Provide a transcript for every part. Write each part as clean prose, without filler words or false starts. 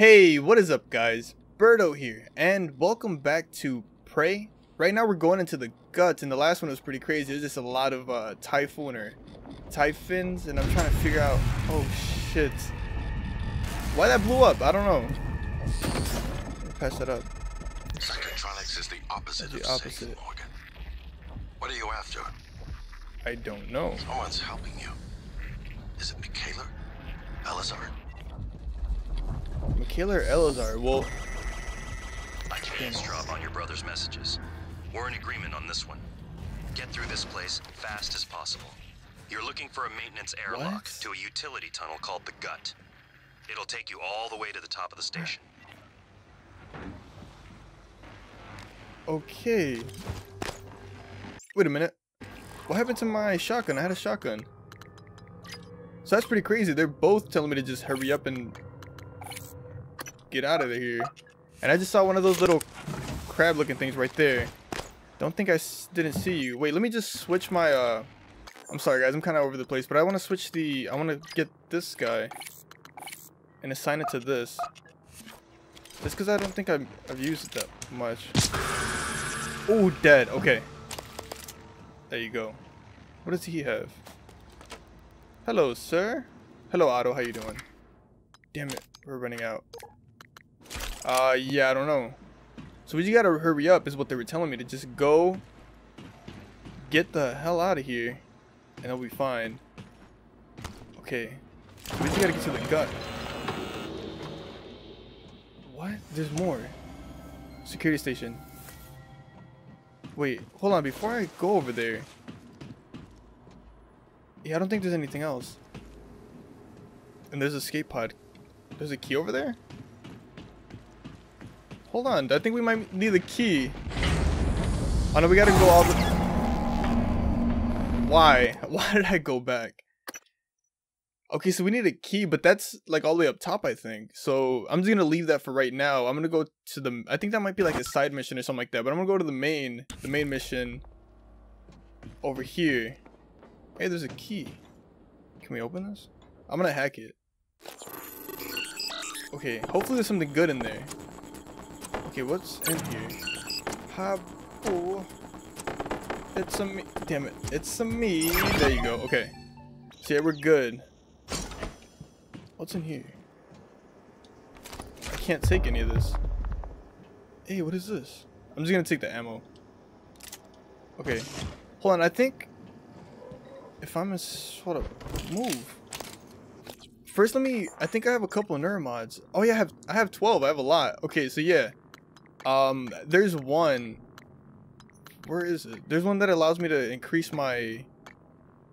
Hey, what is up guys, Birdo here, and welcome back to Prey. Right now we're going into the guts, and the last one was pretty crazy. There's just a lot of typhons, and I'm trying to figure out, oh shit, why that blew up, I don't know. Pass that up. Psychotronics is the opposite of safe, Morgan. What are you after? I don't know. No one's helping you. Is it Mikhaila? Alizar? Mikhaila or Eleazar? Well, I can eavesdrop on your brother's messages. We're in agreement on this one. Get through this place fast as possible. You're looking for a maintenance airlock to a utility tunnel called the GUT. It'll take you all the way to the top of the station. Okay. Wait a minute. What happened to my shotgun? I had a shotgun. So that's pretty crazy. They're both telling me to just hurry up and get out of here. And I just saw one of those little crab looking things right there. Don't think I didn't see you. Wait, let me just switch my I'm sorry guys, I'm kind of over the place, but I want to switch the, I want to get this guy and assign it to this, just because I don't think I've used it that much. Oh, dead. Okay, there you go. What does he have? Hello sir. Hello Otto, how you doing? Damn it, we're running out. Yeah, I don't know. So we just gotta hurry up is what they were telling me, to just go get the hell out of here and it'll be fine. Okay, so we just gotta get to the gut. What? There's more. Security station. Wait, hold on, before I go over there. Yeah, I don't think there's anything else. And there's an escape pod. There's a key over there? Hold on, I think we might need the key. Oh no, we gotta go all the... Why? Why did I go back? Okay, so we need a key, but that's like all the way up top, I think. So I'm just gonna leave that for right now. I'm gonna go to the... I think that might be like a side mission or something like that, but I'm gonna go to the main mission over here. Hey, there's a key. Can we open this? I'm gonna hack it. Okay, hopefully there's something good in there. Okay, what's in here? It's a me. Damn it. It's a me. There you go. Okay. So yeah, we're good. What's in here? I can't take any of this. Hey, what is this? I'm just going to take the ammo. Okay. Hold on. I think if I'm going to sort of move. First, let me. I think I have a couple of neuromods. Oh, yeah, I have 12. I have a lot. Okay, so yeah. There's one. Where is it? There's one that allows me to increase my...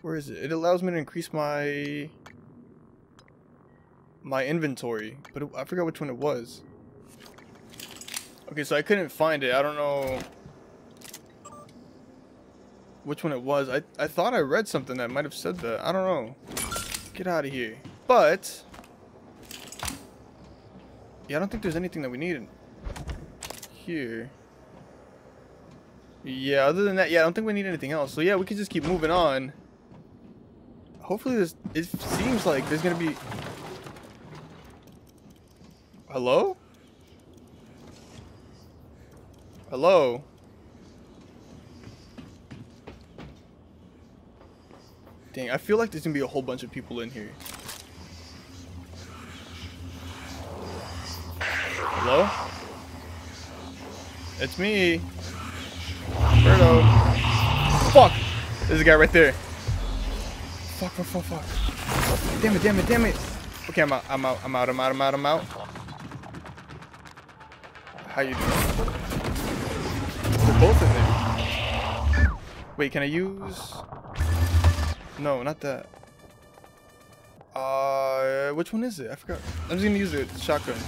Where is it? It allows me to increase my... my inventory. But I forgot which one it was. Okay, so I couldn't find it. I don't know which one it was. I thought I read something that might have said that. I don't know. Get out of here. But... yeah, I don't think there's anything that we need here. Yeah, other than that, yeah, I don't think we need anything else. So yeah, we can just keep moving on. Hopefully this, it seems like there's gonna be... Hello? Hello? Dang, I feel like there's gonna be a whole bunch of people in here. Hello? It's me, Birdo. Fuck! There's a guy right there. Fuck. Damn it. Okay, I'm out. How you doing? They're both in there. Wait, can I use... No, not that. Which one is it? I forgot. I'm just gonna use the shotgun.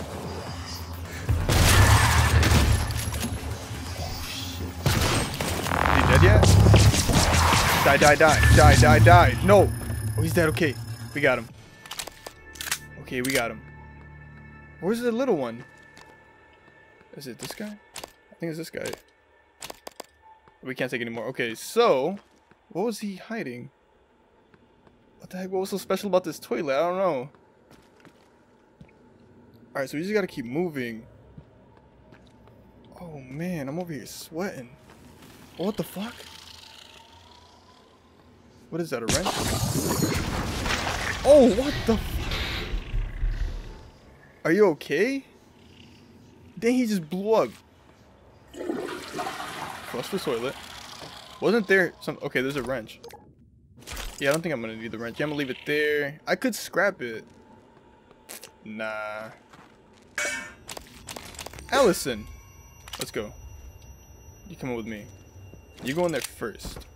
Yeah. Die. No. Oh, he's dead. Okay. We got him. Where's the little one? Is it this guy? I think it's this guy. We can't take any more. Okay, so what was he hiding? What the heck? What was so special about this toilet? I don't know. Alright, so we just gotta keep moving. Oh man, I'm over here sweating. Oh, what the fuck? What is that, a wrench? Oh, what the fuck? Are you okay? Dang, he just blew up. Flush the toilet. Wasn't there some... Okay, there's a wrench. Yeah, I don't think I'm gonna need the wrench. Yeah, I'm gonna leave it there. I could scrap it. Nah. Allison! Let's go. You come with me. You go in there first.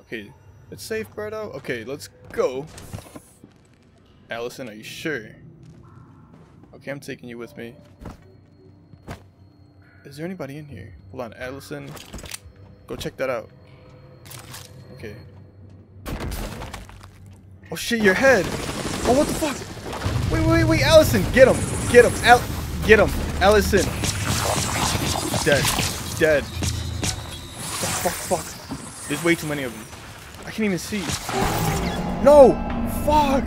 Okay. It's safe, Berto. Okay, let's go. Allison, are you sure? Okay, I'm taking you with me. Is there anybody in here? Hold on, Allison. Go check that out. Okay. Oh shit, your head! Oh, what the fuck? Wait, wait, wait, Allison! Get him! Get him! Get him! Allison! Dead. Dead. Fuck, fuck, fuck. There's way too many of them. I can't even see. No! Fuck!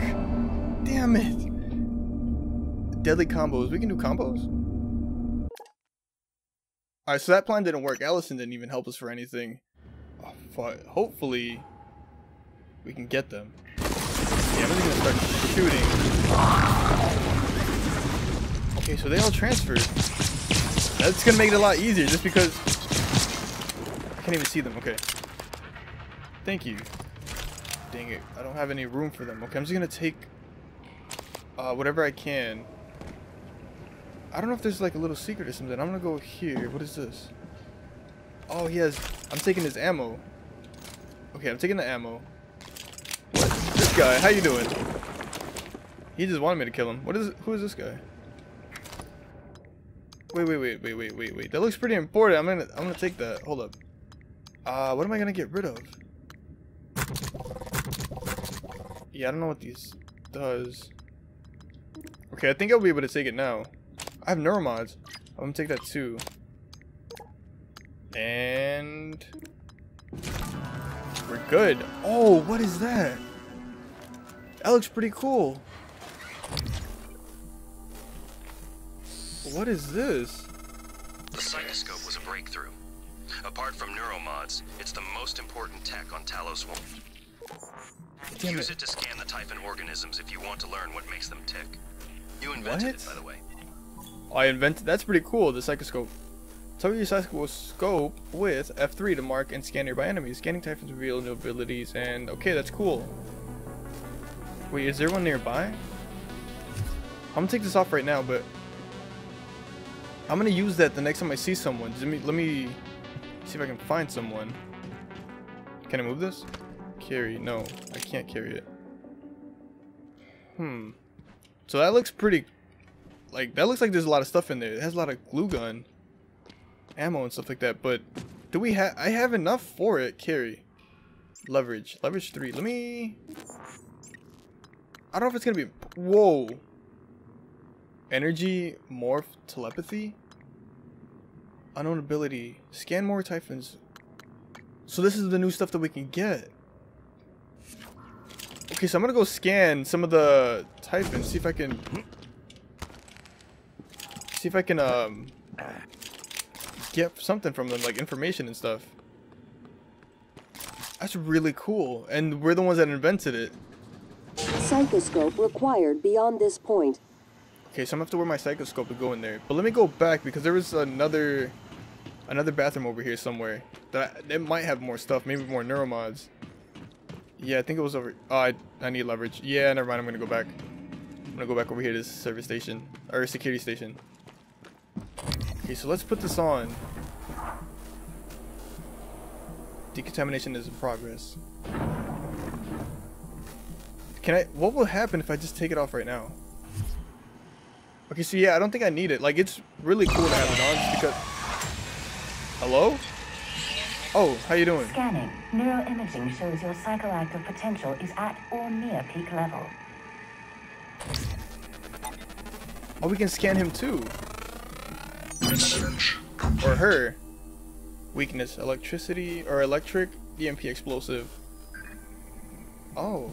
Damn it. Deadly combos. We can do combos? Alright, so that plan didn't work. Allison didn't even help us for anything. Oh, fuck. Hopefully, we can get them. Yeah, I'm just gonna start shooting. Okay, so they all transferred. That's gonna make it a lot easier just because I can't even see them. Okay. Thank you. Dang it. I don't have any room for them. Okay, I'm just gonna take whatever I can. I don't know if there's like a little secret or something. I'm gonna go here. What is this? Oh, he has... I'm taking his ammo. Okay, I'm taking the ammo. What? This guy, how you doing? He just wanted me to kill him. What is... Who is this guy? Wait, wait, wait, wait, wait, wait, wait. That looks pretty important. I'm gonna take that. Hold up. What am I gonna get rid of? Yeah, I don't know what these does. Okay, I think I'll be able to take it now. I have neuromods. I'm gonna take that too. And we're good. Oh, what is that? That looks pretty cool. What is this? The psychoscope was a breakthrough. Apart from neuromods, it's the most important tech on Talos Wolf. Use it to scan the Typhon organisms if you want to learn what makes them tick. You invented it, by the way. I invented. That's pretty cool. The psychoscope. Target your psychoscope with F3 to mark and scan nearby enemies. Scanning Typhons reveal new abilities. And okay, that's cool. Wait, is there one nearby? I'm gonna take this off right now, but I'm gonna use that the next time I see someone. Let me see if I can find someone. Can I move this? Carry? No, I can't carry it. Hmm. So that looks pretty. Like, that looks like there's a lot of stuff in there. It has a lot of glue gun, ammo, and stuff like that. But do we have? I have enough for it. Carry. Leverage. Leverage 3. Let me. I don't know if it's gonna be. Whoa. Energy, morph, telepathy, unknown ability, scan more Typhons. So this is the new stuff that we can get. Okay, so I'm gonna go scan some of the Typhons, see if I can get something from them, like information and stuff. That's really cool, and we're the ones that invented it. Psychoscope required beyond this point. Okay, so I'm gonna have to wear my psychoscope to go in there. But let me go back because there was another bathroom over here somewhere. That might have more stuff, maybe more neuromods. Yeah, I think it was over. Oh, I need leverage. Yeah, never mind. I'm gonna go back. I'm gonna go back over here to this service station or security station. Okay, so let's put this on. Decontamination is in progress. Can I? What will happen if I just take it off right now? Okay, so yeah, I don't think I need it. Like, it's really cool to have it on just because... Hello? Oh, how you doing? Scanning. Neuroimaging shows your psychoactive potential is at or near peak level. Oh, we can scan him too. Research. Or her. Weakness. Electricity or electric. EMP explosive. Oh.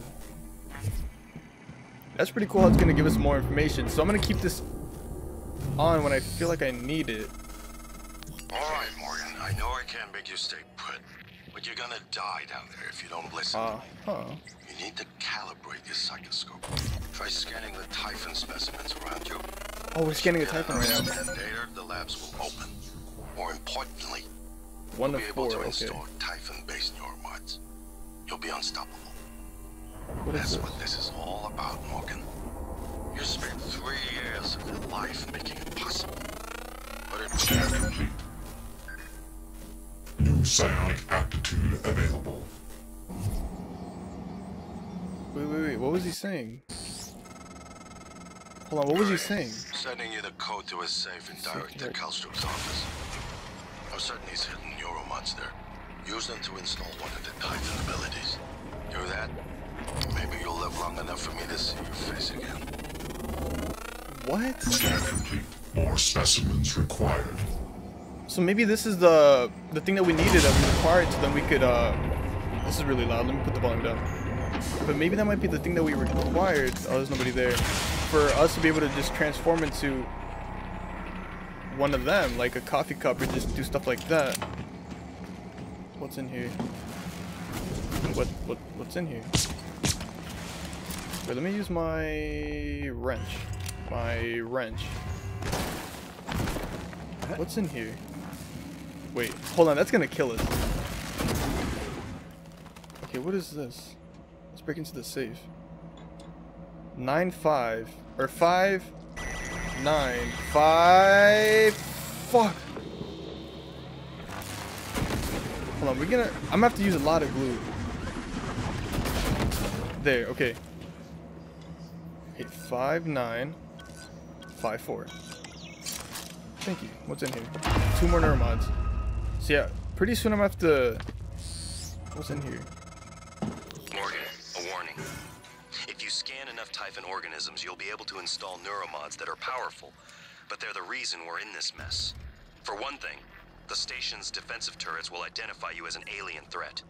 That's pretty cool how it's going to give us more information. So I'm going to keep this on when I feel like I need it. Alright, Morgan, I know I can't make you stay put, but you're gonna die down there if you don't listen to me. You need to calibrate your psychoscope. Try scanning the typhon specimens around you. Oh, we're scanning the typhon right now. Later, the labs will open. More importantly, you'll be able to install typhon-based neuromods. You'll be unstoppable. That's what this is all about, Morgan. You spent 3 years of your life making it possible. But it scan complete. New psionic aptitude available. Wait, what was he saying? Hold on, what was he saying? Sending you the code to a safe and direct at Kelstrup's office. I'm certain he's hidden neuromods there. Use them to install one of the Titan abilities. Do that, maybe you'll live long enough for me to see your face again. What? Scan complete. More specimens required. So maybe this is the thing that we needed that we required, so then we could this is really loud, let me put the volume down. But maybe that might be the thing that we required. Oh, there's nobody there. For us to be able to just transform into one of them, like a coffee cup, or just do stuff like that. What's in here? What's in here? Wait, let me use my wrench. What's in here? Wait, hold on, that's gonna kill us. Okay, what is this? Let's break into the safe. 9-5 or 5-9-5. Fuck. Hold on, I'm gonna have to use a lot of glue. There, okay. 8-5-9-5-4. Thank you. What's in here? 2 more neuromods. So yeah, pretty soon I'm gonna have to. What's in here? Morgan, a warning. If you scan enough typhon organisms, you'll be able to install neuromods that are powerful, but they're the reason we're in this mess. For one thing, the station's defensive turrets will identify you as an alien threat.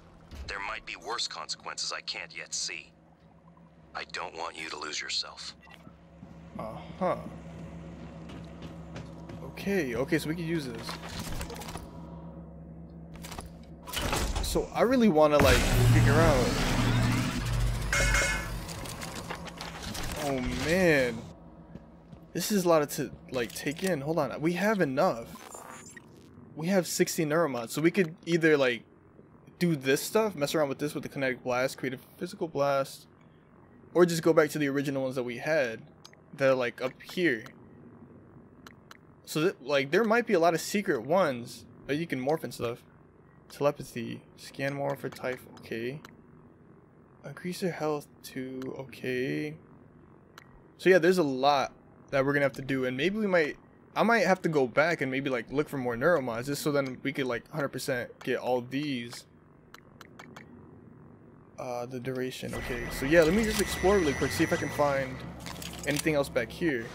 There might be worse consequences I can't yet see. I don't want you to lose yourself. Uh-huh. Okay, so we can use this. So I really want to, like, figure out... Oh, man. This is a lot to, like, take in. Hold on, we have enough. We have 60 neuromods, so we could either, like, do this stuff, mess around with this with the kinetic blast, create a physical blast, or just go back to the original ones that we had that are, like, up here. So, like, there might be a lot of secret ones that you can morph and stuff. Telepathy. Scan more for type. Okay. Increase your health to... Okay. So, yeah, there's a lot that we're going to have to do. And maybe we might... I might have to go back and maybe, like, look for more neuromods. Just so then we could, like, 100% get all these. The duration. Okay. So, yeah, let me just explore really quick. See if I can find anything else back here.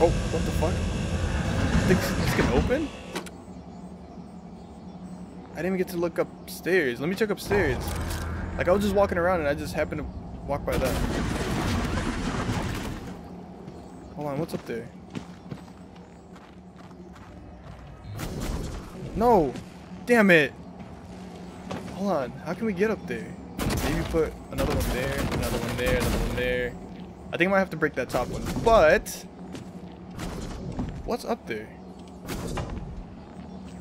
Oh, what the fuck? It's gonna open? I didn't even get to look upstairs. Let me check upstairs. Like, I was just walking around and I just happened to walk by that. Hold on, what's up there? No! Damn it! Hold on, how can we get up there? Maybe put another one there, another one there, another one there. I think I might have to break that top one, but... What's up there?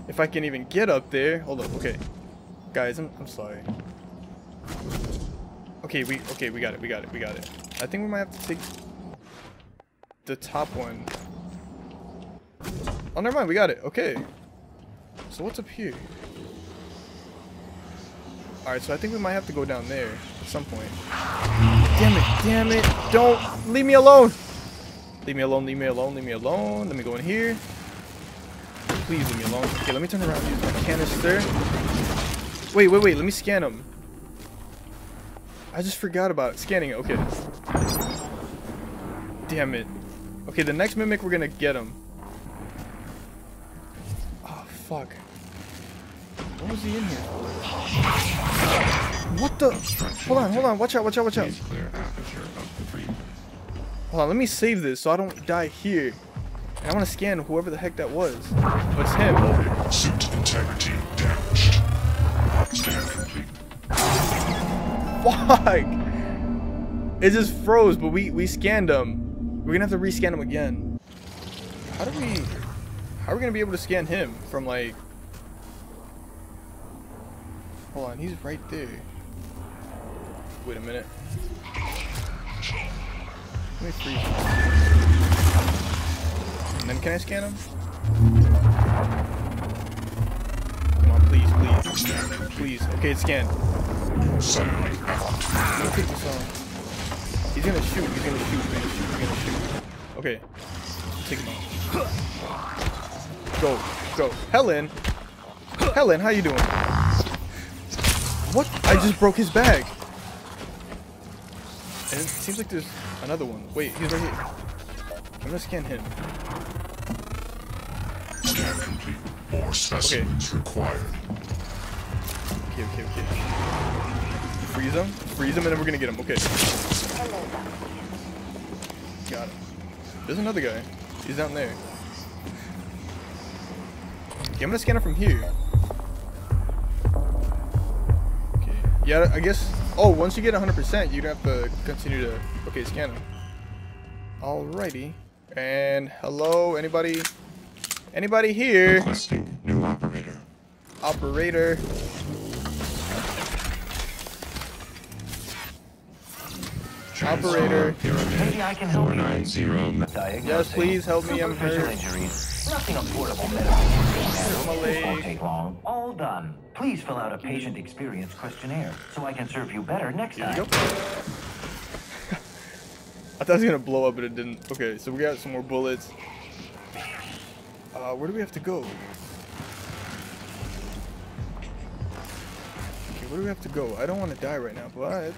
If I can even get up there. Hold up. Okay, guys, I'm sorry. Okay, we got it. We got it. I think we might have to take the top one. Oh, never mind. We got it. Okay. So what's up here? All right. So I think we might have to go down there at some point. Damn it! Damn it! Don't leave me alone! Leave me alone. Let me go in here. Please leave me alone. Okay, let me turn around and use my canister. Wait. Let me scan them. I just forgot about it. Scanning it. Okay. Damn it. Okay, the next mimic, we're going to get him. Oh, fuck. What was he in here? What the? Hold on. Watch out. Please clear aperture of the Hold on, let me save this so I don't die here. And I want to scan whoever the heck that was. Oh, it's him. Okay. Suit integrity damaged. Scan complete. Fuck! It just froze, but we scanned him. We're gonna have to rescan him again. How are we gonna be able to scan him from like? Hold on, he's right there. Wait a minute. Let me freeze him. And then can I scan him? Come on, please, please. Please. Okay, it's scanned. He's gonna shoot, he's gonna shoot, man. He's gonna shoot. Okay. Take him out. Go, go. Helen! Helen, how you doing? What? I just broke his bag. And it seems like there's another one. Wait, he's right here. I'm gonna scan him. Scan complete. More specimens required. Okay. Freeze him, and then we're gonna get him. Okay. Got him. There's another guy. He's down there. Okay, I'm gonna scan him from here. Okay. Yeah, I guess. Oh, once you get 100%, you'd have to continue to. Okay, scan him. Alrighty. And hello, anybody? Anybody here? Requesting new operator. Operator. Operator. Maybe I can help you. Yes, please help me. I'm hurt. Nothing affordable medicine. Won't take long. All done. Please fill out a patient experience questionnaire so I can serve you better next time. I thought it was gonna blow up, but it didn't. Okay, so we got some more bullets. Where do we have to go? Okay, where do we have to go? I don't want to die right now, but.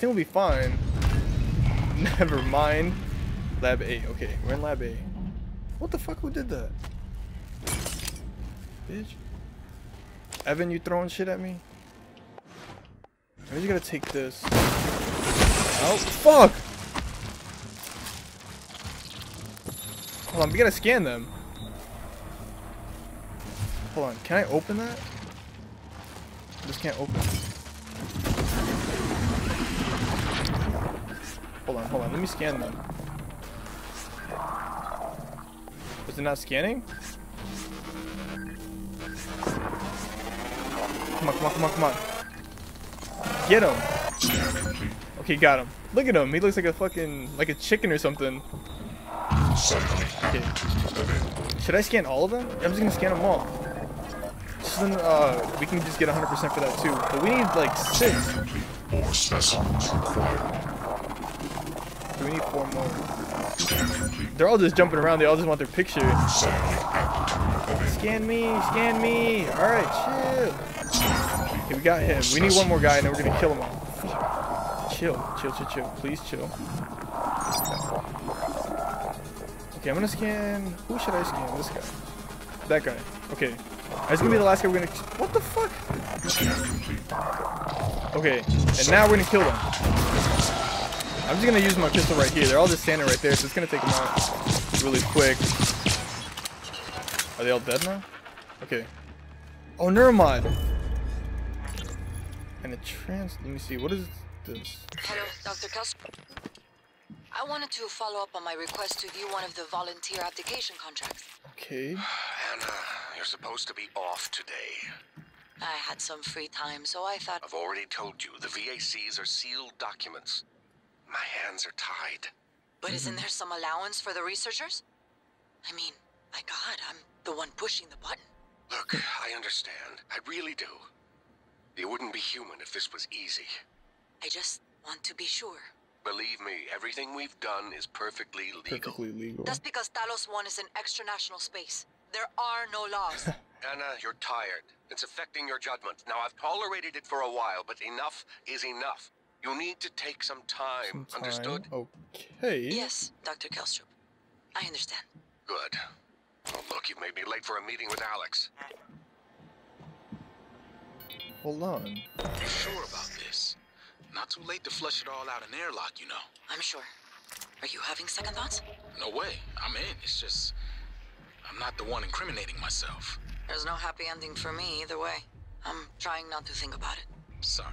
We'll be fine. Never mind. Lab A. Okay, we're in Lab A. What the fuck? Who did that? Bitch. Evan, you throwing shit at me? I just gotta take this. Oh, fuck! Hold on, we gotta scan them. Hold on, can I open that? I just can't open it. Hold on, let me scan them. Was it not scanning? Come on. Get him! Okay, got him. Look at him, he looks like a fucking, like a chicken or something. Okay. Should I scan all of them? I'm just gonna scan them all. So then, we can just get 100% for that too. But we need like 6. More specimens required. We need 4 more. They're all just jumping around. They all just want their picture. Scan me. All right, chill. Okay, we got him. We need one more guy, and then we're gonna kill him all. Chill. Please chill. Okay, I'm gonna scan. Who should I scan? This guy. That guy. Okay. That's gonna be the last guy we're gonna. What the fuck? Okay, and now we're gonna kill them. I'm just gonna use my pistol right here. They're all just standing right there, so it's gonna take them out really quick. Are they all dead now? Okay. Oh, neuromod. And a trans. Let me see. What is this? Hello, Dr. Kelstrup. I wanted to follow up on my request to view one of the volunteer application contracts. Okay. Anna, you're supposed to be off today. I had some free time, so I thought. I've already told you the VACs are sealed documents. My hands are tied. But isn't there some allowance for the researchers? I mean, my God, I'm the one pushing the button. Look, I understand. I really do. You wouldn't be human if this was easy. I just want to be sure. Believe me, everything we've done is perfectly legal. That's because Talos 1 is an extranational space. There are no laws. Anna, you're tired. It's affecting your judgment. Now, I've tolerated it for a while, but enough is enough. You need to take some time, understood? Okay. Yes, Dr. Kelstrup. I understand. Good. Oh, look, you've made me late for a meeting with Alex. Hold on. You sure about this? Not too late to flush it all out in airlock, you know. I'm sure. Are you having second thoughts? No way. I'm in. It's just... I'm not the one incriminating myself. There's no happy ending for me either way. I'm trying not to think about it. Sorry.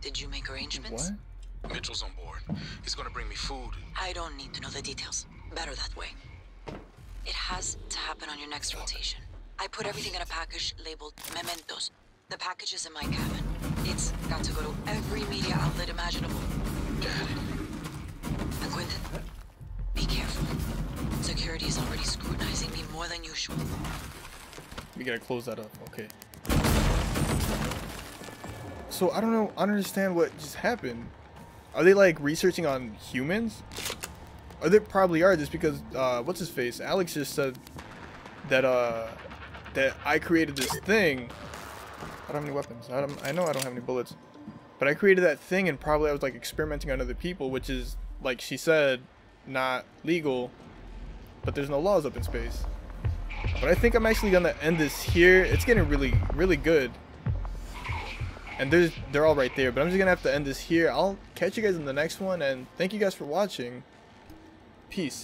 Did you make arrangements? What? Mitchell's on board. He's gonna bring me food. I don't need to know the details. Better that way. It has to happen on your next rotation. I put everything in a package labeled Mementos. The package is in my cabin. It's got to go to every media outlet imaginable. Got it. And Quint, be careful. Security is already scrutinizing me more than usual. We gotta close that up, okay. So I don't know, I don't understand what just happened. Are they like researching on humans? Or they probably are, just because what's his face? Alex just said that that I created this thing. I don't have any weapons. I know I don't have any bullets. But I created that thing and probably I was like experimenting on other people, which is, like she said, not legal. But there's no laws up in space. But I think I'm actually gonna end this here. It's getting really, really good. And they're all right there, but I'm just gonna have to end this here. I'll catch you guys in the next one, and thank you guys for watching. Peace.